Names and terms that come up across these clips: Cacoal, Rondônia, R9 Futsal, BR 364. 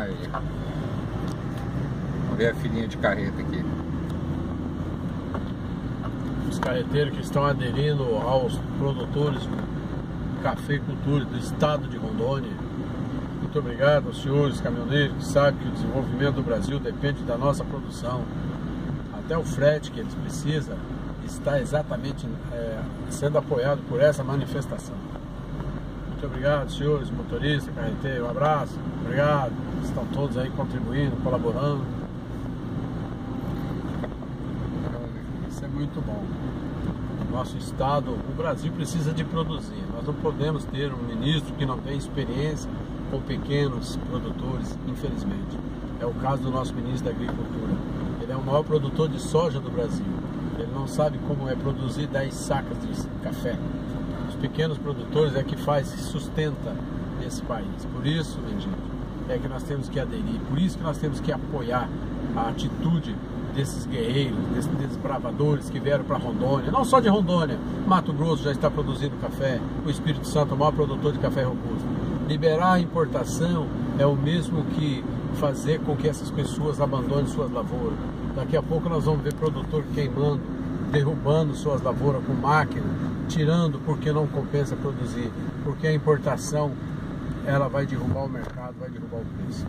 Aí. Vamos ver a filinha de carreta aqui. Os carreteiros que estão aderindo aos produtores de cafeicultura do estado de Rondônia. Muito obrigado aos senhores caminhoneiros que sabem que o desenvolvimento do Brasil depende da nossa produção. Até o frete que eles precisam está exatamente sendo apoiado por essa manifestação. Muito obrigado, senhores motoristas, carreteiros, um abraço, obrigado. Estão todos aí contribuindo, colaborando. Isso é muito bom. Nosso estado, o Brasil precisa de produzir. Nós não podemos ter um ministro que não tem experiência com pequenos produtores, infelizmente. É o caso do nosso ministro da Agricultura. Ele é o maior produtor de soja do Brasil. Ele não sabe como é produzir 10 sacas de café. Os pequenos produtores é que faz, que sustenta esse país. Por isso, minha gente, é que nós temos que aderir. Por isso que nós temos que apoiar a atitude desses guerreiros, desses desbravadores que vieram para Rondônia. Não só de Rondônia. Mato Grosso já está produzindo café. O Espírito Santo é o maior produtor de café robusto. Liberar a importação é o mesmo que fazer com que essas pessoas abandonem suas lavouras. Daqui a pouco nós vamos ver produtor queimando, derrubando suas lavouras com máquina, tirando porque não compensa produzir, porque a importação ela vai derrubar o mercado, vai derrubar o preço.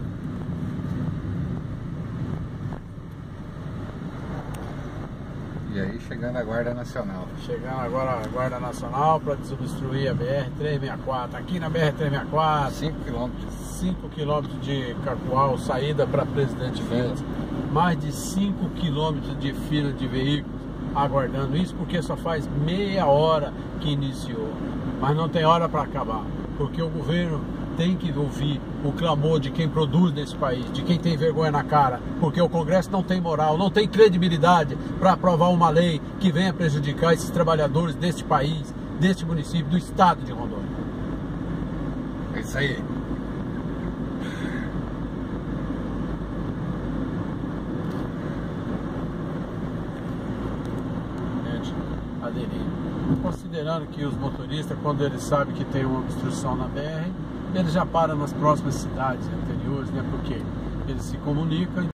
E aí chegando a Guarda Nacional. Chegando agora a Guarda Nacional para desobstruir a BR 364. Aqui na BR 364, 5 km. 5 km de Cacoal, saída para Presidente Félix. Mais de 5 km de fila de veículos aguardando isso, porque só faz meia hora que iniciou. Mas não tem hora para acabar, porque o governo tem que ouvir o clamor de quem produz nesse país, de quem tem vergonha na cara, porque o Congresso não tem moral, não tem credibilidade para aprovar uma lei que venha prejudicar esses trabalhadores deste país, deste município, do estado de Rondônia. É isso aí. Gente, aderir. Considerando que os motoristas, quando eles sabem que tem uma obstrução na BR, eles já param nas próximas cidades anteriores, né? Porque eles se comunicam.